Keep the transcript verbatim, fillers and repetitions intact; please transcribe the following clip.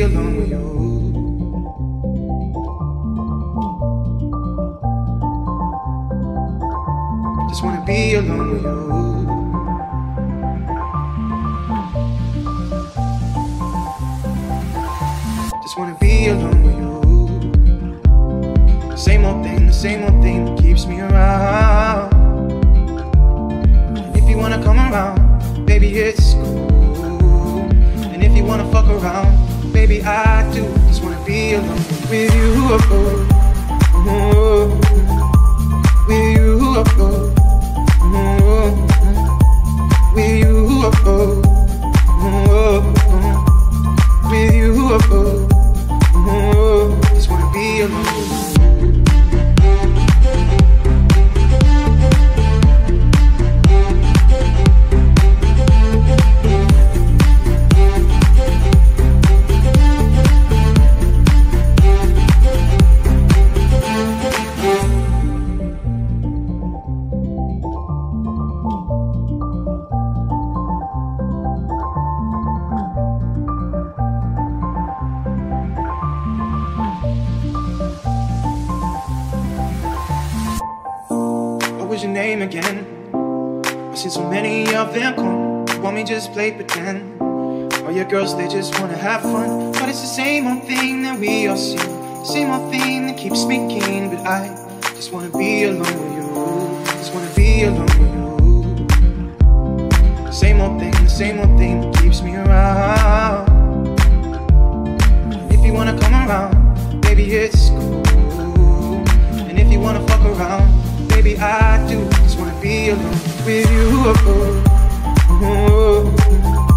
be alone with you. Just wanna be alone with you. Just wanna be alone with you. The same old thing, the same old thing that keeps me around. And if you wanna come around, baby, it's cool. Wanna fuck around, baby, I do. Just wanna be alone with you, oh, with you, oh, with you, oh, with you, oh. Just wanna be alone. Your name again? I've seen so many of them come. You want me just play pretend? All your girls, they just wanna have fun, but it's the same old thing that we all see, same old thing that keeps me keen. But I just wanna be alone with you. Just wanna be alone with you. Same old thing, the same old thing that keeps me around. And if you wanna come around, baby, it's cool. And if you wanna fuck around, baby, I do. Just wanna be alone with you. Oh, oh, oh.